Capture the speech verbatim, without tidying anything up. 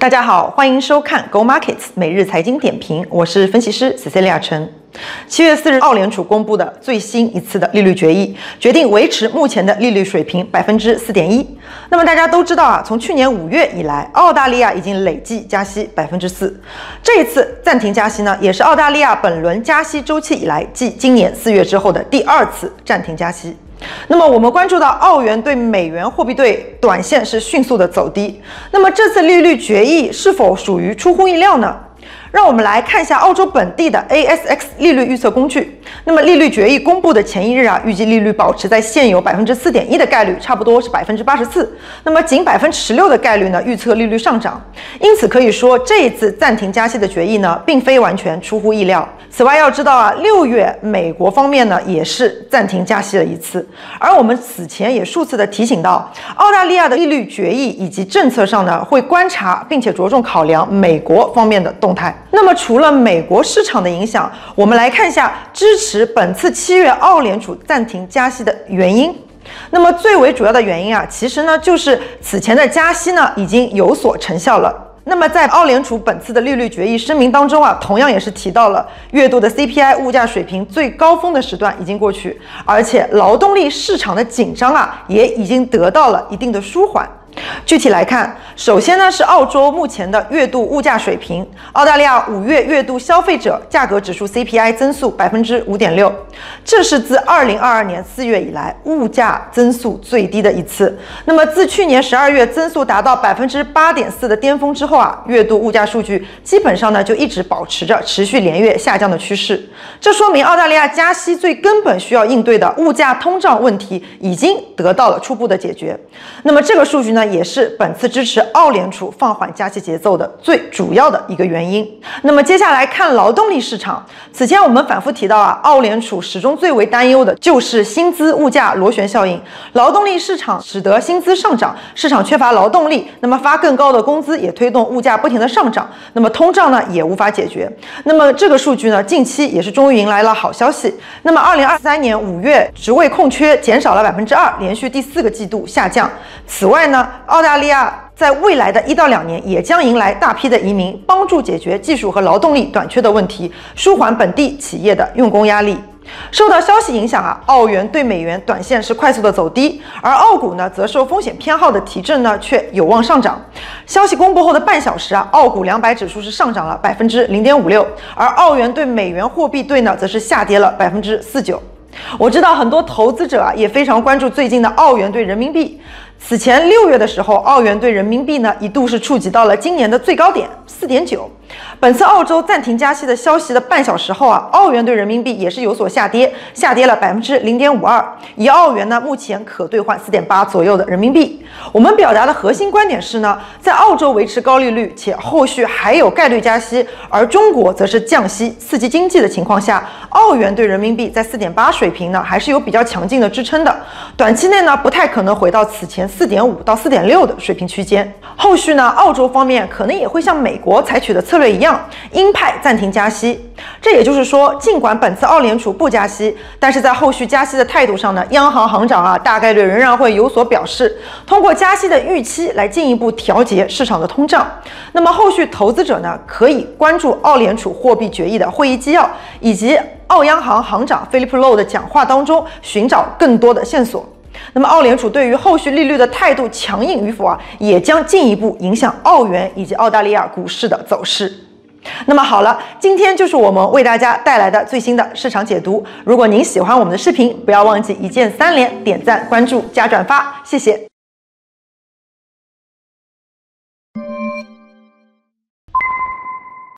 大家好，欢迎收看 Go Markets 每日财经点评，我是分析师 Cecilia 陈。 七月四日，澳联储公布的最新一次的利率决议，决定维持目前的利率水平百分之四点一。那么大家都知道啊，从去年五月以来，澳大利亚已经累计加息百分之四。这一次暂停加息呢，也是澳大利亚本轮加息周期以来，继今年四月之后的第二次暂停加息。 那么我们关注到澳元对美元货币对短线是迅速的走低，那么这次利率决议是否属于出乎意料呢？让我们来看一下澳洲本地的 A S X 利率预测工具。那么利率决议公布的前一日啊，预计利率保持在现有 百分之四点一 的概率，差不多是 百分之八十四。那么仅 百分之十六 的概率呢，预测利率上涨。因此可以说，这一次暂停加息的决议呢，并非完全出乎意料。此外，要知道啊， 六月美国方面呢，也是暂停加息了一次。 而我们此前也数次的提醒到，澳大利亚的利率决议以及政策上呢，会观察并且着重考量美国方面的动态。那么除了美国市场的影响，我们来看一下支持本次七月澳联储暂停加息的原因。 那么最为主要的原因啊，其实呢就是此前的加息呢已经有所成效了。那么在澳联储本次的利率决议声明当中啊，同样也是提到了月度的 C P I 物价水平最高峰的时段已经过去，而且劳动力市场的紧张啊也已经得到了一定的舒缓。 具体来看，首先呢是澳洲目前的月度物价水平，澳大利亚五月月度消费者价格指数 C P I 增速 百分之五点六， 这是自二零二二年四月以来物价增速最低的一次。那么自去年十二月增速达到 百分之八点四 的巅峰之后啊，月度物价数据基本上呢就一直保持着持续连月下降的趋势。这说明澳大利亚加息最根本需要应对的物价通胀问题已经得到了初步的解决。那么这个数据呢？ 也是本次支持澳联储放缓加息节奏的最主要的一个原因。那么接下来看劳动力市场，此前我们反复提到啊，澳联储始终最为担忧的就是薪资物价螺旋效应，劳动力市场使得薪资上涨，市场缺乏劳动力，那么发更高的工资也推动物价不停的上涨，那么通胀呢也无法解决。那么这个数据呢，近期也是终于迎来了好消息。那么二零二三年五月职位空缺减少了 百分之二， 连续第四个季度下降。此外呢， 澳大利亚在未来的一到两年也将迎来大批的移民，帮助解决技术和劳动力短缺的问题，舒缓本地企业的用工压力。 受到消息影响啊，澳元对美元短线是快速的走低，而澳股呢，则受风险偏好的提振呢，却有望上涨。消息公布后的半小时啊，澳股两百指数是上涨了 百分之零点五六， 而澳元对美元货币对呢，则是下跌了 百分之四点九。 我知道很多投资者啊也非常关注最近的澳元对人民币。此前六月的时候，澳元对人民币呢一度是触及到了今年的最高点 四点九。本次澳洲暂停加息的消息的半小时后啊，澳元对人民币也是有所下跌，下跌了 百分之零点五二， 一澳元呢目前可兑换 四点八 左右的人民币。我们表达的核心观点是呢，在澳洲维持高利率且后续还有概率加息，而中国则是降息刺激经济的情况下，澳元对人民币在 四点八 水平呢还是有比较强劲的支撑的，短期内呢不太可能回到此前 四点五到四点六 的水平区间。后续呢，澳洲方面可能也会像美国采取的策略一样，鹰派暂停加息。这也就是说，尽管本次澳联储不加息，但是在后续加息的态度上呢，央行行长啊大概率仍然会有所表示，通过加息的预期来进一步调节市场的通胀。那么后续投资者呢，可以关注澳联储货币决议的会议纪要以及 澳央行行长菲利普·洛的讲话当中寻找更多的线索。那么，澳联储对于后续利率的态度强硬与否啊，也将进一步影响澳元以及澳大利亚股市的走势。那么好了，今天就是我们为大家带来的最新的市场解读。如果您喜欢我们的视频，不要忘记一键三连、点赞、关注、加转发，谢谢。